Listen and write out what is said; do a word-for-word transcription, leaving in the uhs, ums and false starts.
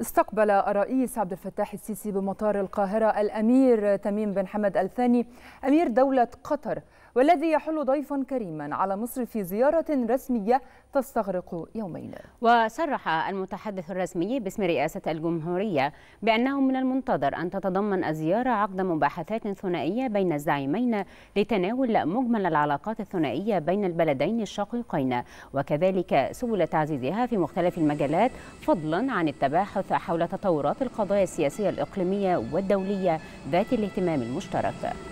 استقبل الرئيس عبد الفتاح السيسي بمطار القاهرة الأمير تميم بن حمد آل ثاني أمير دولة قطر، والذي يحل ضيفا كريما على مصر في زيارة رسمية تستغرق يومين. وصرح المتحدث الرسمي باسم رئاسة الجمهورية بأنه من المنتظر أن تتضمن الزيارة عقد مباحثات ثنائية بين الزعيمين لتناول مجمل العلاقات الثنائية بين البلدين الشقيقين، وكذلك سبل تعزيزها في مختلف المجالات، فضلا عن التباحث حول تطورات القضايا السياسية الإقليمية والدولية ذات الاهتمام المشترك.